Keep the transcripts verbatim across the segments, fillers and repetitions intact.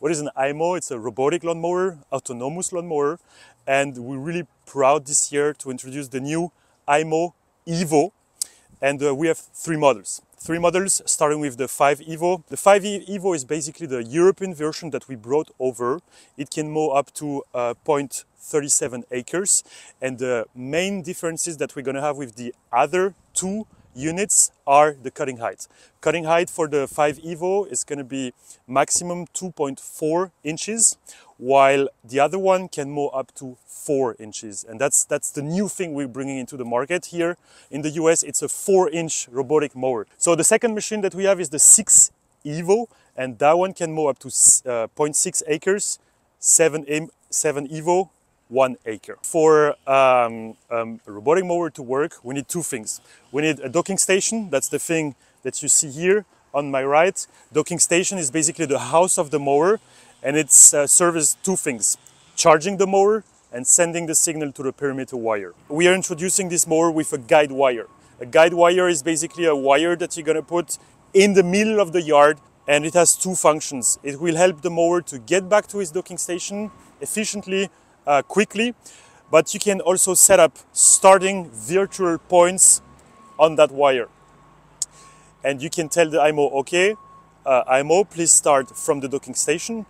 What is an iMow? It's a robotic lawnmower, autonomous lawnmower, and we're really proud this year to introduce the new iMow EVO, and uh, we have three models. Three models, starting with the five E V O. The five E V O is basically the European version that we brought over. It can mow up to uh, zero point three seven acres. And the main differences that we're gonna have with the other two units are the cutting height. Cutting height for the five E V O is gonna be maximum two point four inches, while the other one can mow up to four inches. And that's, that's the new thing we're bringing into the market here in the U S. It's a four inch robotic mower. So the second machine that we have is the six E V O, and that one can mow up to uh, zero point six acres, seven E V O, one acre. For um, um, a robotic mower to work, we need two things. We need a docking station. That's the thing that you see here on my right. Docking station is basically the house of the mower, and it uh, serves two things: charging the mower and sending the signal to the perimeter wire. We are introducing this mower with a guide wire. A guide wire is basically a wire that you're gonna put in the middle of the yard, and it has two functions. It will help the mower to get back to his docking station efficiently, uh, quickly, but you can also set up starting virtual points on that wire. And you can tell the iMow, okay, uh, iMow, please start from the docking station.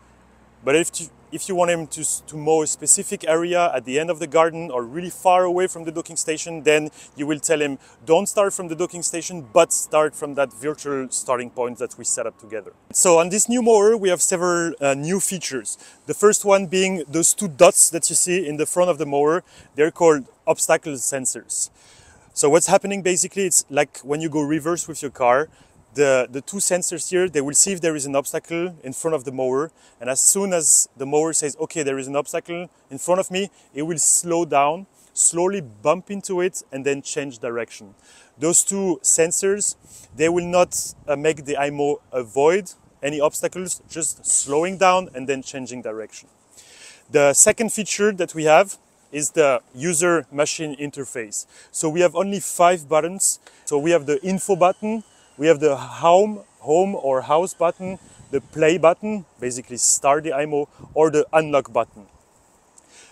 But if you, if you want him to, to mow a specific area at the end of the garden or really far away from the docking station, then you will tell him, don't start from the docking station, but start from that virtual starting point that we set up together. So on this new mower, we have several uh, new features. The first one being those two dots that you see in the front of the mower. They're called obstacle sensors. So what's happening basically, it's like when you go reverse with your car, The, the two sensors here, they will see if there is an obstacle in front of the mower. And as soon as the mower says, okay, there is an obstacle in front of me, it will slow down, slowly bump into it, and then change direction. Those two sensors, they will not uh, make the iMow avoid any obstacles, just slowing down and then changing direction. The second feature that we have is the user machine interface. So we have only five buttons. So we have the info button, we have the home, home or house button, the play button, basically start the iMow, or the unlock button.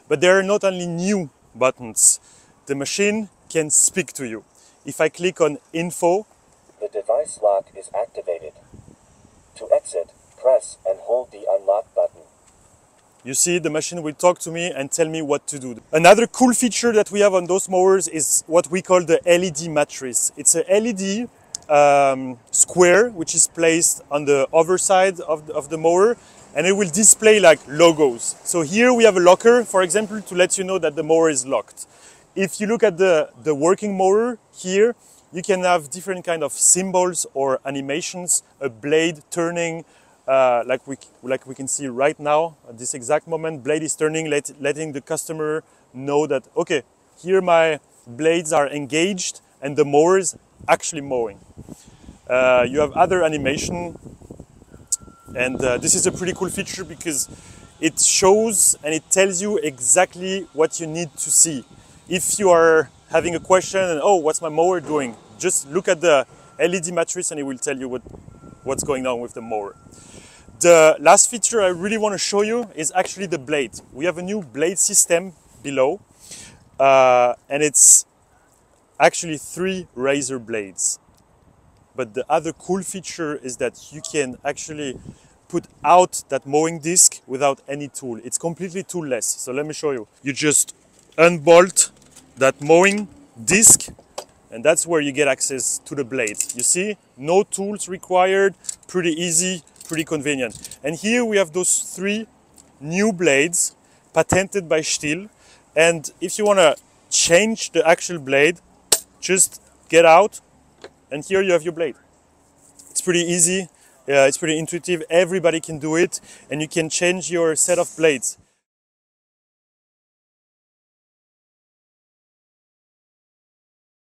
But there are not only new buttons. The machine can speak to you. If I click on info, the device lock is activated. To exit, press and hold the unlock button. You see, the machine will talk to me and tell me what to do. Another cool feature that we have on those mowers is what we call the L E D matrix. It's a L E D Um, square which is placed on the overside of the, of the mower, and it will display like logos. So here we have a locker, for example, to let you know that the mower is locked. If you look at the, the working mower here, you can have different kind of symbols or animations, a blade turning, uh, like, we, like we can see right now, at this exact moment, blade is turning, let, letting the customer know that, okay, here my blades are engaged and the mower is actually mowing. Uh, you have other animation, and uh, this is a pretty cool feature because it shows and it tells you exactly what you need to see. If you are having a question and, oh, what's my mower doing? Just look at the L E D matrix and it will tell you what, what's going on with the mower. The last feature I really want to show you is actually the blade. We have a new blade system below, uh, and it's actually three razor blades. But the other cool feature is that you can actually put out that mowing disc without any tool. It's completely toolless. So let me show you. You just unbolt that mowing disc, and that's where you get access to the blades. You see, no tools required, pretty easy, pretty convenient. And here we have those three new blades patented by Stihl. And if you want to change the actual blade, just get out, and here you have your blade. It's pretty easy, uh, it's pretty intuitive, everybody can do it, and you can change your set of blades.